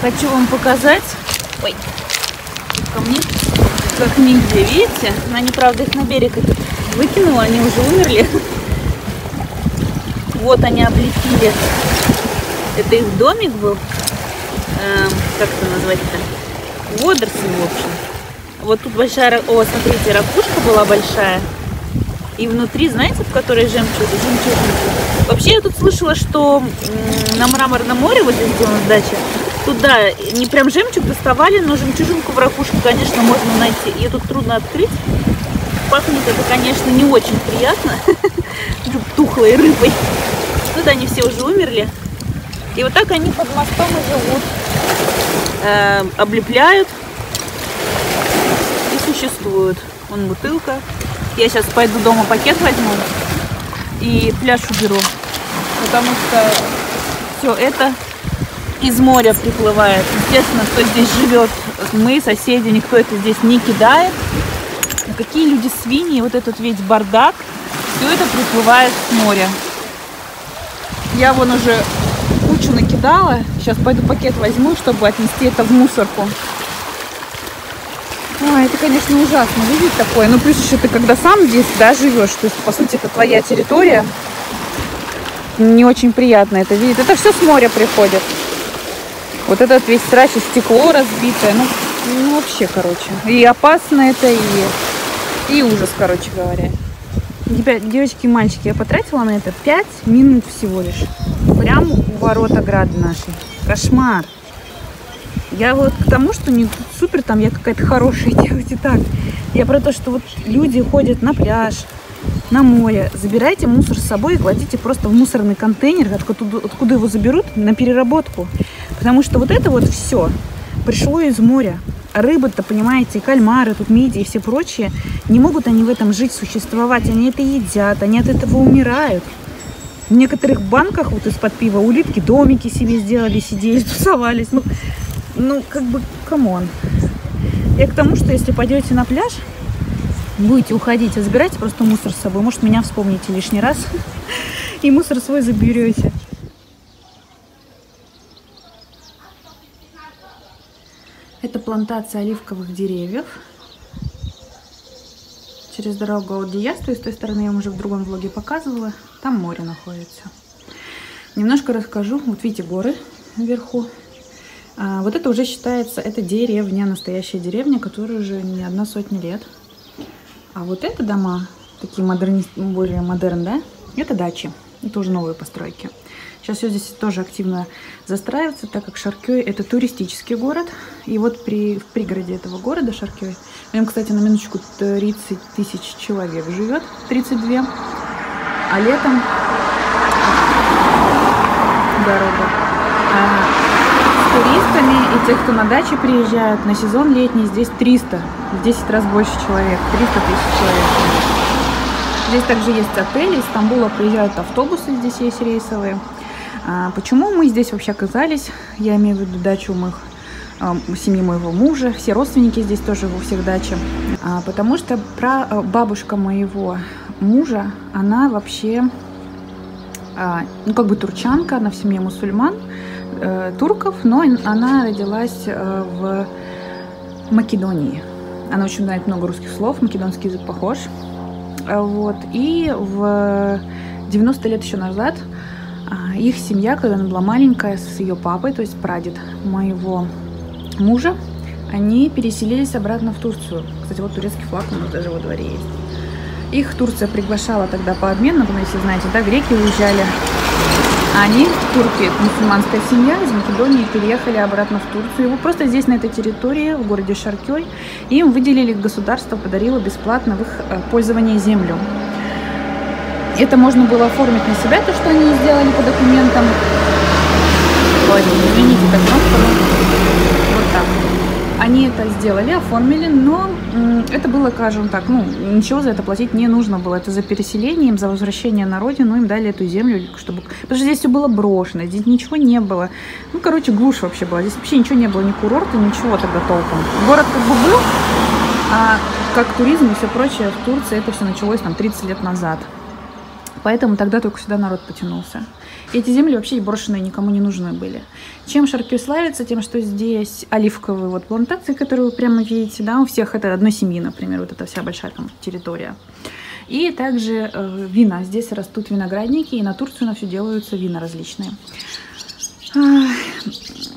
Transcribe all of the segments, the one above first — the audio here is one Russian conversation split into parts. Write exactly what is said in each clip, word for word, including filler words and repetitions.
Хочу вам показать. Ой, тут ко мне, как нигде, видите? Она, не правда, их на берег выкинула, они уже умерли. Вот они облепили. Это их домик был. Эм, как это назвать-то? Водоросли, в общем. Вот тут большая... О, смотрите, ракушка была большая. И внутри, знаете, в которой жемчужина. Вообще, я тут слышала, что на Мраморном море, вот здесь, где у нас дача, туда не прям жемчуг доставали, но жемчужинку в ракушку, конечно, можно найти. Ее тут трудно открыть. Пахнет это, конечно, не очень приятно. Тухлой рыбой. Тут они все уже умерли. И вот так они под мостом и живут. Э, облепляют. И существуют. Вон бутылка. Я сейчас пойду дома пакет возьму и пляж уберу, потому что все это из моря приплывает. Естественно, кто здесь живет, мы, соседи, никто это здесь не кидает. Но какие люди свиньи, вот этот весь бардак, все это приплывает с моря. Я вон уже кучу накидала, сейчас пойду пакет возьму, чтобы отнести это в мусорку. Ой, это, конечно, ужасно видеть такое. Ну, плюс еще ты, когда сам здесь, да, живешь, то есть, по сути, это твоя территория. Не очень приятно это видеть. Это все с моря приходит. Вот этот весь срач, и стекло разбитое. Ну, ну, вообще, короче. И опасно это, и, и ужас, короче говоря. Ребят, девочки и мальчики, я потратила на это пять минут всего лишь. Прямо у ворот ограды нашей. Кошмар. Я вот к тому, что не супер, там я какая-то хорошая, делайте так. Я про то, что вот люди ходят на пляж, на море. Забирайте мусор с собой и кладите просто в мусорный контейнер, откуда, откуда его заберут, на переработку. Потому что вот это вот все пришло из моря. А рыбы-то, понимаете, и кальмары, тут мидии и все прочие, не могут они в этом жить, существовать. Они это едят, они от этого умирают. В некоторых банках вот из-под пива улитки домики себе сделали, сидели, тусовались. Ну, Ну, как бы, камон. Я к тому, что если пойдете на пляж, будете уходить, а забирайте просто мусор с собой. Может, меня вспомните лишний раз и мусор свой заберете. Это плантация оливковых деревьев. Через дорогу от где я стою, с той стороны я вам уже в другом влоге показывала. Там море находится. Немножко расскажу. Вот видите горы вверху. Вот это уже считается, это деревня, настоящая деревня, которая уже не одна сотня лет. А вот это дома, такие модерни... более модерн, да? Это дачи, это уже новые постройки. Сейчас все здесь тоже активно застраивается, так как Шаркёй это туристический город. И вот при... в пригороде этого города Шаркёй, в нем, кстати, на минуточку тридцать тысяч человек живет, тридцать две. А летом дорога. Туристами и тех, кто на даче приезжают на сезон летний, здесь триста, в десять раз больше человек, триста тысяч человек. Здесь также есть отели, из Стамбула приезжают автобусы, здесь есть рейсовые. А почему мы здесь вообще оказались? Я имею в виду дачу моих, семьи моего мужа, все родственники здесь тоже, у всех дачи. А потому что прабабушка моего мужа, она вообще, ну как бы турчанка, она в семье мусульман, турков, но она родилась в Македонии. Она очень знает много русских слов, македонский язык похож. Вот. И в девяносто лет еще назад их семья, когда она была маленькая, с ее папой, то есть прадед моего мужа, они переселились обратно в Турцию. Кстати, вот турецкий флаг у нас даже во дворе есть. Их Турция приглашала тогда по обмену, вы все знаете, да, греки уезжали. Они, турки, мусульманская семья из Македонии, переехали обратно в Турцию. Его просто здесь, на этой территории, в городе Шаркёй, им выделили, государство подарило бесплатно в их пользование землю. Это можно было оформить на себя, то, что они сделали по документам. Ой, извините, так просто. Вот так. Они это сделали, оформили, но это было, скажем так, ну, ничего за это платить не нужно было. Это за переселение, им за возвращение на родину, им дали эту землю, чтобы... Потому что здесь все было брошено, здесь ничего не было. Ну, короче, глушь вообще была. Здесь вообще ничего не было, ни курорта, ничего тогда толком. Город как бы был, а как туризм и все прочее в Турции это все началось там тридцать лет назад. Поэтому тогда только сюда народ потянулся. И эти земли вообще брошенные никому не нужны были. Чем Шаркёй славится? Тем, что здесь оливковые вот плантации, которые вы прямо видите, да, у всех это одной семьи, например, вот эта вся большая там территория. И также э, вина. Здесь растут виноградники, и на Турцию на все делаются вина различные.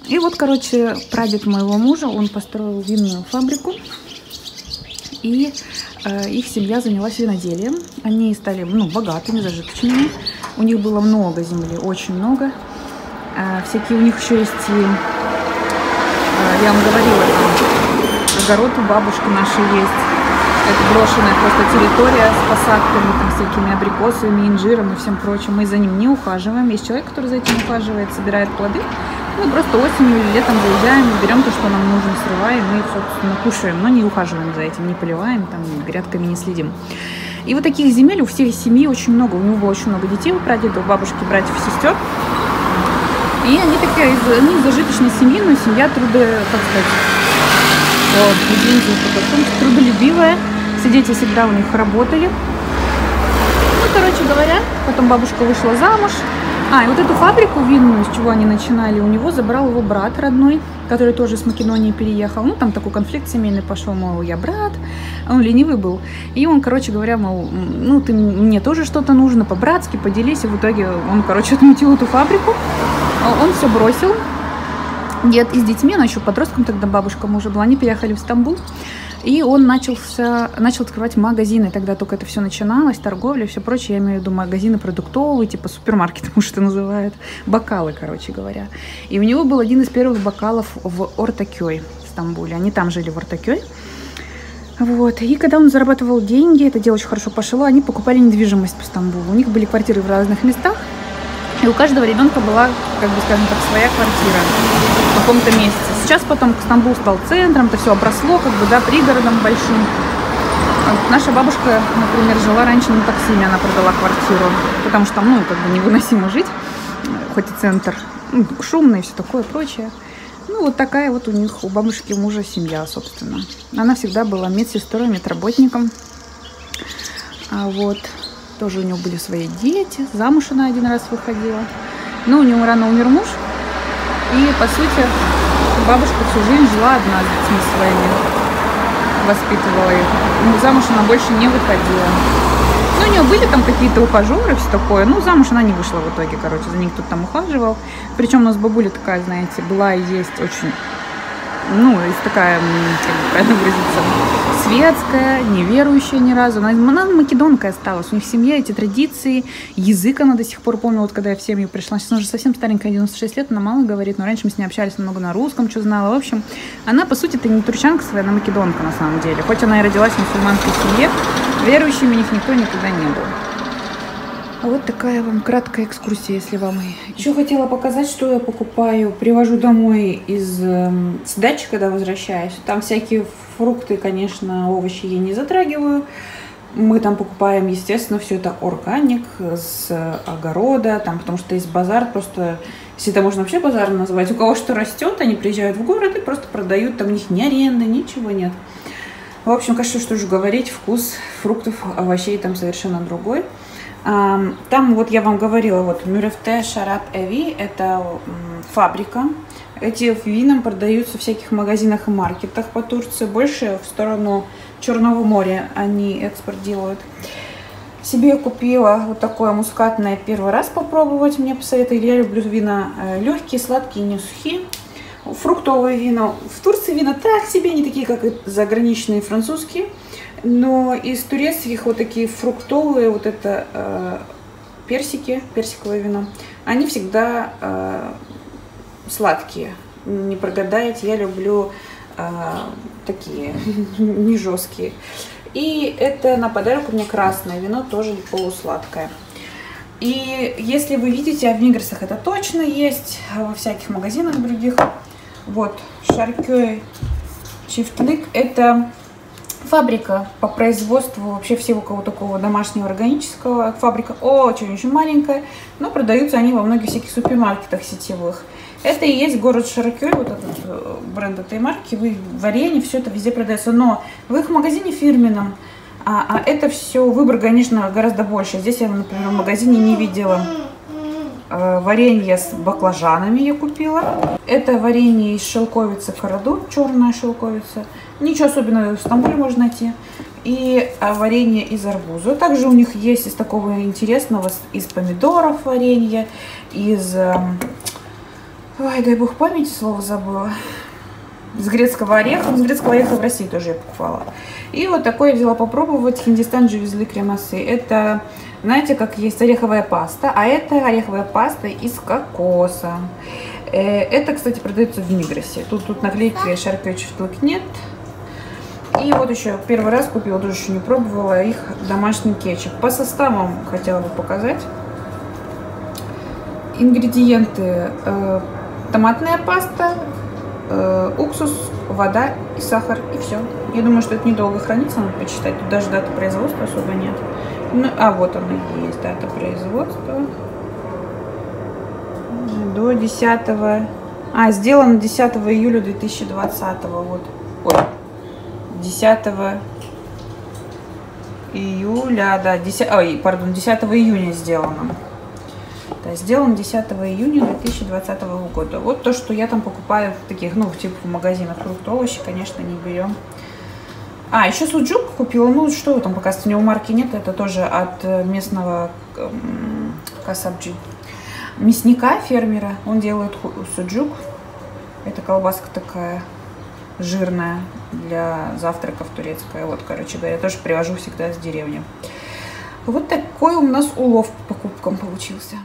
И вот, короче, прадед моего мужа, он построил винную фабрику, и э, их семья занялась виноделием. Они стали, ну, богатыми, зажиточными. У них было много земли, очень много. Э, всякие у них еще есть, и, э, я вам говорила, огород у бабушки нашей есть. Это брошенная просто территория с посадками, там, всякими абрикосами, инжиром и всем прочим. Мы за ним не ухаживаем. Есть человек, который за этим ухаживает, собирает плоды. Мы просто осенью или летом заезжаем, берем то, что нам нужно, срываем и, собственно, кушаем. Но не ухаживаем за этим, не поливаем, там, грядками не следим. И вот таких земель у всей семьи очень много. У него было очень много детей, у прадеда, у бабушки, братьев, сестер. И они такие, они из зажиточной семьи, но семья трудо, так сказать, трудолюбивая. Все дети всегда у них работали. Ну, короче говоря, потом бабушка вышла замуж. А, и вот эту фабрику винную, с чего они начинали, у него забрал его брат родной, который тоже с Македонии переехал. Ну, там такой конфликт семейный пошел, мол, я брат, а он ленивый был. И он, короче говоря, мол, ну, ты мне тоже что-то нужно, по-братски поделись. И в итоге он, короче, отмутил эту фабрику. Он все бросил. Дед и с детьми, она еще подростком тогда, бабушка мужа была, они переехали в Стамбул. И он начался, начал открывать магазины, тогда только это все начиналось, торговля и все прочее, я имею в виду магазины продуктовые, типа супермаркет, может, это называют, бокалы, короче говоря. И у него был один из первых бокалов в Ортакёй, в Стамбуле, они там жили в Ортакёй. Вот. И когда он зарабатывал деньги, это дело очень хорошо пошло, они покупали недвижимость по Стамбулу, у них были квартиры в разных местах. И у каждого ребенка была, как бы, скажем так, своя квартира в каком-то месте. Сейчас потом Стамбул стал центром, это все обросло, как бы, да, пригородом большим. Наша бабушка, например, жила раньше на Таксиме, она продала квартиру, потому что там, ну, как бы, невыносимо жить, хоть и центр, ну, шумный и все такое прочее. Ну, вот такая вот у них, у бабушки мужа, семья, собственно. Она всегда была медсестрой, медработником. А вот... Тоже у него были свои дети, замуж она один раз выходила. Но у него рано умер муж. И, по сути, бабушка всю жизнь жила одна с детьми своими. Воспитывала их. Ну, замуж она больше не выходила. Ну, у нее были там какие-то ухажеры, все такое. Ну, замуж она не вышла в итоге, короче. За ней кто-то там ухаживал. Причем у нас бабуля такая, знаете, была и есть очень... Ну, такая, как бы, правильно выразиться, светская, неверующая ни разу. Она, она македонка осталась. У них в семье эти традиции, язык она до сих пор помнила, вот когда я в семью пришла. Сейчас она уже совсем старенькая, девяносто шесть лет, она мало говорит, но раньше мы с ней общались много на русском, что знала. В общем, она, по сути-то, не турчанка своя, она македонка на самом деле. Хоть она и родилась в мусульманской семье, верующими у них никто никогда не был. Вот такая вам краткая экскурсия, если вам... Еще хотела показать, что я покупаю. Привожу домой из с дачи, когда возвращаюсь. Там всякие фрукты, конечно, овощи я не затрагиваю. Мы там покупаем, естественно, все это органик с огорода, там, потому что есть базар, просто, если это можно вообще базаром назвать, у кого что растет, они приезжают в город и просто продают, там у них ни аренды, ничего нет. В общем, конечно, что же говорить, вкус фруктов, овощей там совершенно другой. Там, вот я вам говорила, вот Мюрефте Шарат Эви, это фабрика. Эти вина продаются в всяких магазинах и маркетах по Турции. Больше в сторону Черного моря они экспорт делают. Себе купила вот такое мускатное, первый раз попробовать, мне посоветовали. Я люблю вина легкие, сладкие, не сухие. Фруктовые вина. В Турции вина так себе, не такие, как и заграничные французские. Но из турецких вот такие фруктовые, вот это э, персики, персиковое вино, они всегда э, сладкие, не прогадаете. Я люблю э, такие, не жесткие. И это на подарок у меня красное вино, тоже полусладкое. И если вы видите, а в Мигросах это точно есть, во всяких магазинах других. Вот, Шаркёй Чифтлик, это... Фабрика по производству вообще всего кого такого домашнего органического. Фабрика очень-очень маленькая, но продаются они во многих всяких супермаркетах сетевых. Это и есть город Шаркёй, вот этот бренд этой марки, вы, варенье, все это везде продается. Но в их магазине фирменном а, а это все, выбор, конечно, гораздо больше. Здесь я, например, в магазине не видела Варенье с баклажанами я купила. Это варенье из шелковицы Короду, черная шелковица. Ничего особенного в Стамбуле можно найти. И варенье из арбуза. Также у них есть из такого интересного, из помидоров варенье, из... Ой, дай бог памяти, слово забыла. С грецкого ореха. С грецкого ореха в России тоже я покупала. И вот такое я взяла попробовать. В Хиндистан же везли кремасы. Это, знаете, как есть ореховая паста. А это ореховая паста из кокоса. Это, кстати, продается в Мигросе. Тут, тут наклейки Шаркёй Чифтлик нет. И вот еще первый раз купила, тоже еще не пробовала их домашний кетчуп. По составам хотела бы показать. Ингредиенты. Томатная паста, уксус, вода и сахар, и все. Я думаю, что это недолго хранится, надо почитать. Тут даже даты производства особо нет. Ну, а вот она есть, дата производства. До десятого... А, сделано десятого июля две тысячи двадцатого. Вот. Ой. десятого июля, да, десятого... Ой, пардон, десятого июня сделано. Да, сделан десятого июня две тысячи двадцатого года. Вот то, что я там покупаю в таких, ну, типа в магазинах фрукты, овощи, конечно, не берем. А, еще суджук купила. Ну, что там пока у него марки нет. Это тоже от местного касабджи. Мясника, фермера. Он делает суджук. Это колбаска такая жирная для завтраков турецкая. Вот, короче говоря, я тоже привожу всегда с деревни. Вот такой у нас улов по покупкам получился.